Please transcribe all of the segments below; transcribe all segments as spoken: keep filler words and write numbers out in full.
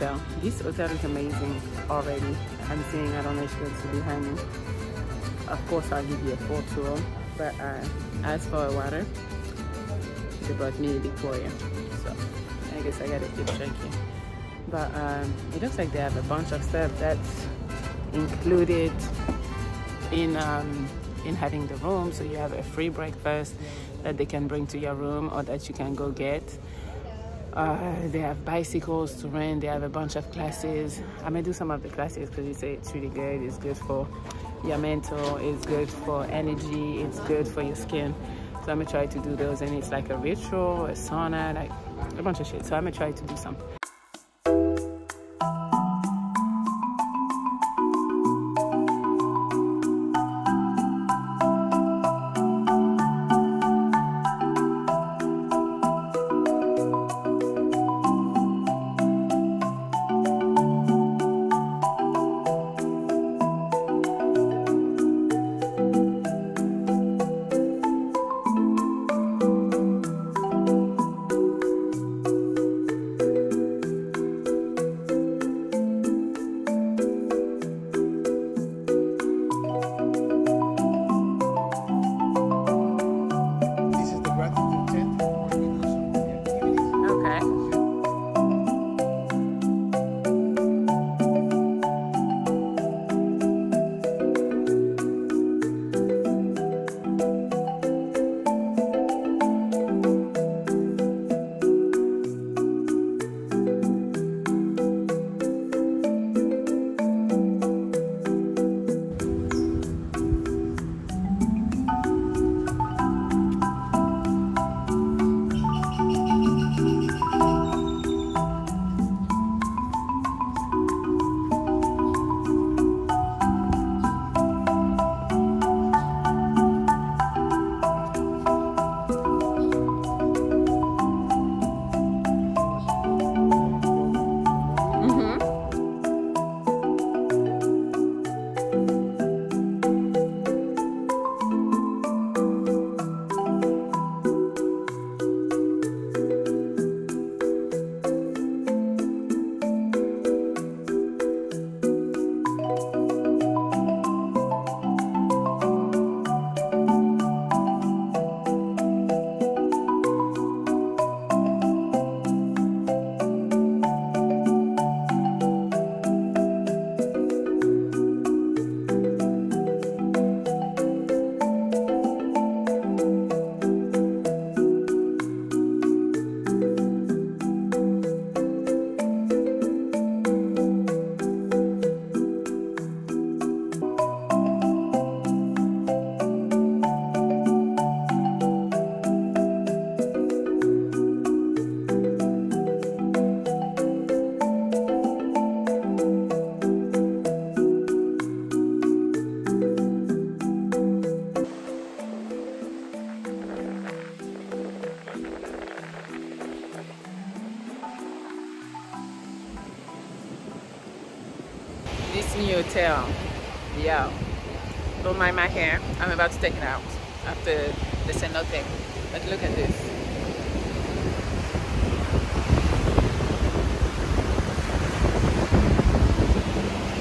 So this hotel is amazing already. I'm seeing, I don't know if you can see behind me. Of course, I'll give you a full tour. But uh, as for water, they brought me Victoria. So I guess I gotta keep drinking. But um, it looks like they have a bunch of stuff that's included in um, in having the room. So you have a free breakfast that they can bring to your room or that you can go get. Uh, they have bicycles to rent. They have a bunch of classes. I may do some of the classes because it's, it's really good. It's good for your mental. It's good for energy. It's good for your skin. So I'm gonna try to do those, and it's like a ritual, a sauna, like a bunch of shit. So I'm gonna try to do some. This new hotel, yeah. Don't mind my hair. I'm about to take it out after the cenote. But look at this.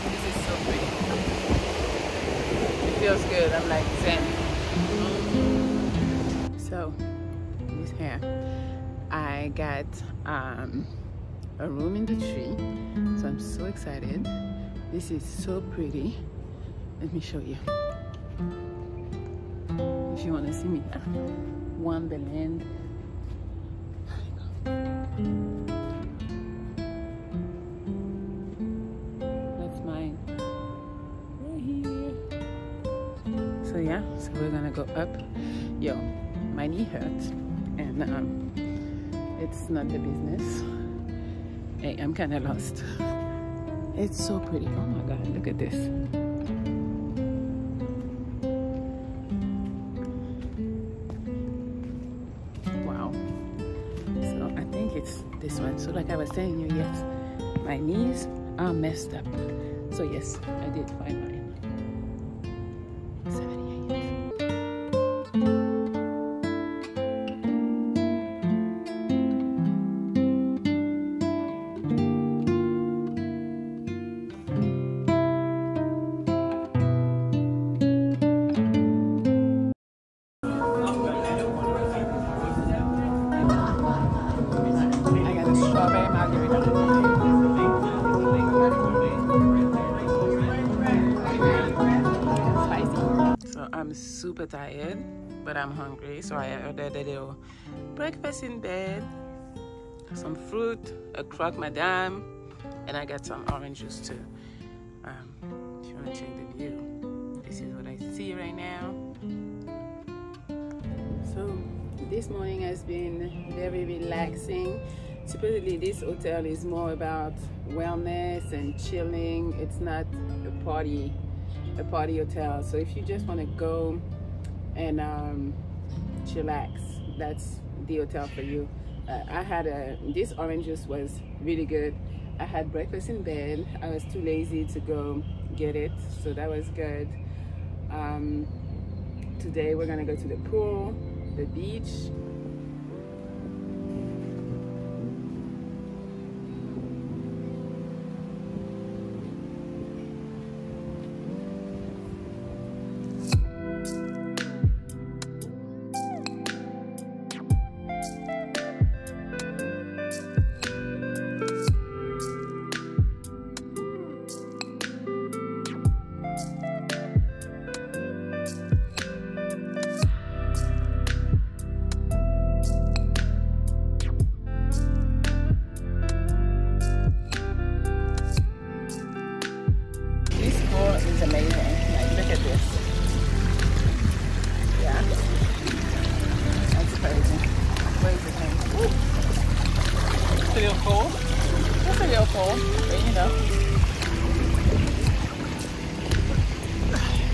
This is so pretty. It feels good. I'm like zen. So this hair, I got um, a room in the tree. So I'm so excited. This is so pretty. Let me show you. If you want to see me, Wonderland. That's mine. So yeah, so we're gonna go up. Yo, my knee hurts, and um, it's not the business. Hey, I'm kind of lost. It's so pretty. Oh my God, look at this. Wow. So I think it's this one. So like I was telling you, yes, my knees are messed up. So yes, I did find mine. seventy-eight. super tired, but I'm hungry, so I ordered a little breakfast in bed, some fruit, a croque madame, and I got some orange juice too. Um, if you want to check the view, this is what I see right now. So this morning has been very relaxing. Supposedly this hotel is more about wellness and chilling. It's not a party a party hotel. So if you just want to go and um, chillax, that's the hotel for you. Uh, I had a, this orange juice was really good. I had breakfast in bed. I was too lazy to go get it, so that was good. Um, today we're gonna go to the pool, the beach.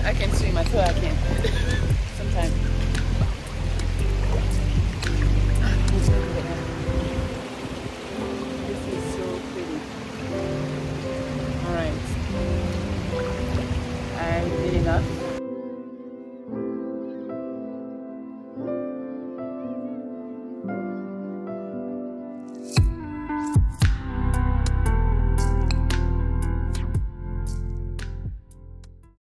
I can swim, I feel I can sometimes.